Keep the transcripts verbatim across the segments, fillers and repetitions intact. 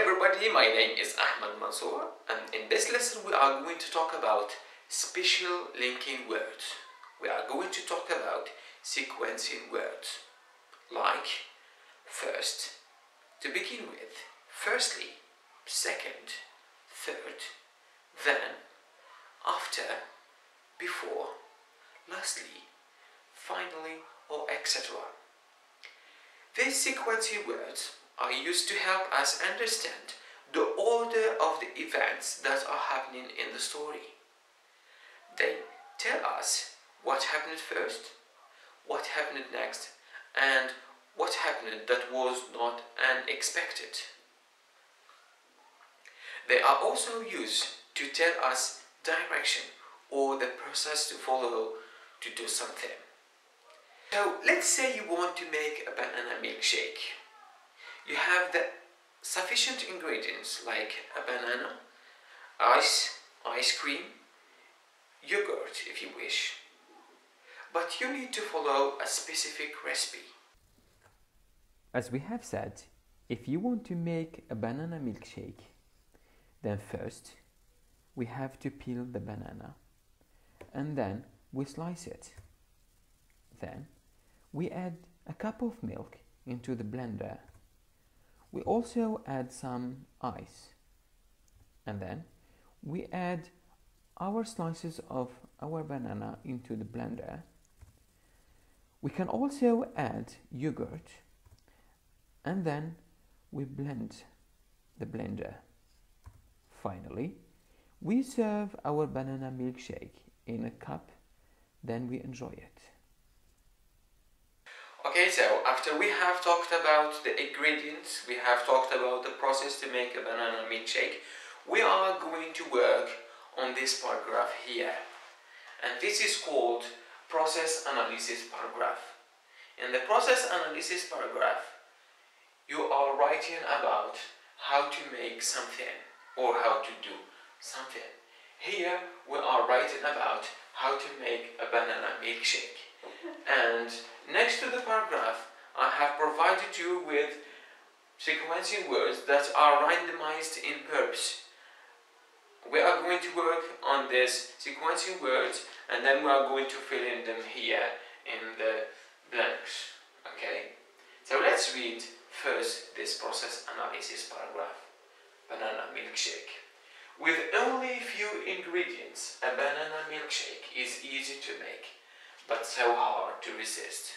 everybody, my name is Ahmed Mansour, and in this lesson we are going to talk about special linking words. We are going to talk about sequencing words like first, to begin with, firstly, second, third, then, after, before, lastly, finally, or et cetera. These sequencing words are used to help us understand the order of the events that are happening in the story. They tell us what happened first, what happened next, and what happened that was not unexpected. They are also used to tell us direction or the process to follow to do something. So let's say you want to make a banana milkshake. You have the sufficient ingredients like a banana, ice, ice cream, yogurt if you wish. But you need to follow a specific recipe. As we have said, if you want to make a banana milkshake, then first we have to peel the banana and then we slice it. Then we add a cup of milk into the blender. We also add some ice, and then we add our slices of our banana into the blender. We can also add yogurt, and then we blend the blender. Finally, we serve our banana milkshake in a cup, then we enjoy it. Okay, so after we have talked about the ingredients, we have talked about the process to make a banana milkshake, we are going to work on this paragraph here. And this is called process analysis paragraph. In the process analysis paragraph, you are writing about how to make something or how to do something. Here we are writing about how to make a banana milkshake. And next to the paragraph, I have provided you with sequencing words that are randomized in purpose. We are going to work on this sequencing words, and then we are going to fill in them here in the blanks. Okay? So let's read first this process analysis paragraph. Banana milkshake. With only few ingredients, a banana milkshake is easy to make, but so hard to resist.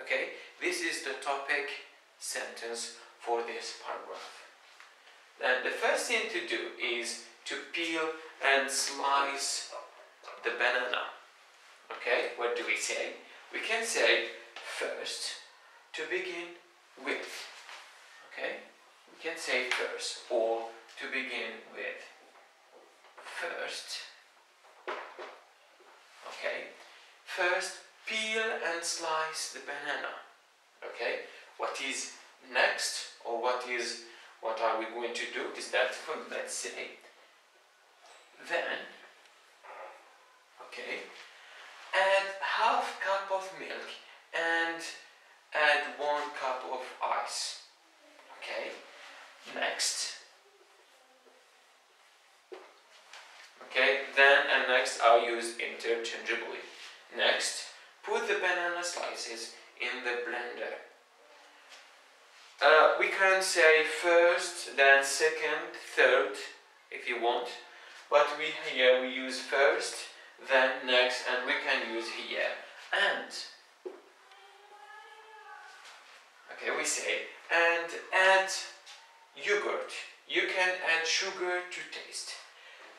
Okay, this is the topic sentence for this paragraph. Then the first thing to do is to peel and slice the banana. Okay, what do we say? We can say first to begin with. Okay, we can say first or to begin with. First. Okay. First, peel and slice the banana. Okay, what is next, or what is what are we going to do is that, let's say, then, okay, add half cup of milk and add one cup of ice. Okay, next. Okay, then and next are used interchangeably. Next, put the banana slices in the blender. Uh, we can say first, then second, third, if you want. But we here we use first, then next, and we can use here and. Okay, we say and add yogurt. You can add sugar to taste.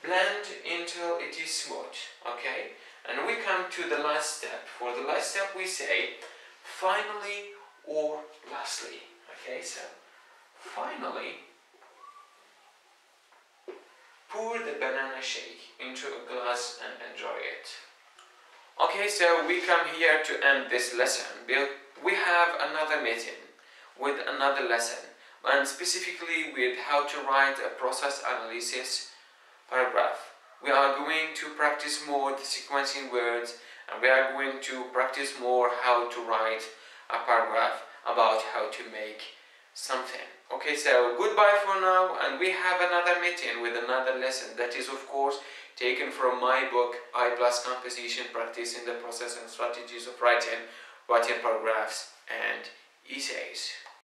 Blend until it is smooth. Okay. And we come to the last step. For the last step we say finally or lastly. Okay, so finally pour the banana shake into a glass and enjoy it. Okay, so we come here to end this lesson. We have another meeting with another lesson, and specifically with how to write a process analysis paragraph. We are going to practice more the sequencing words, and we are going to practice more how to write a paragraph about how to make something. Okay, so goodbye for now, and we have another meeting with another lesson that is of course taken from my book I Plus Composition, Practicing the Process and Strategies of Writing, Writing Paragraphs and Essays.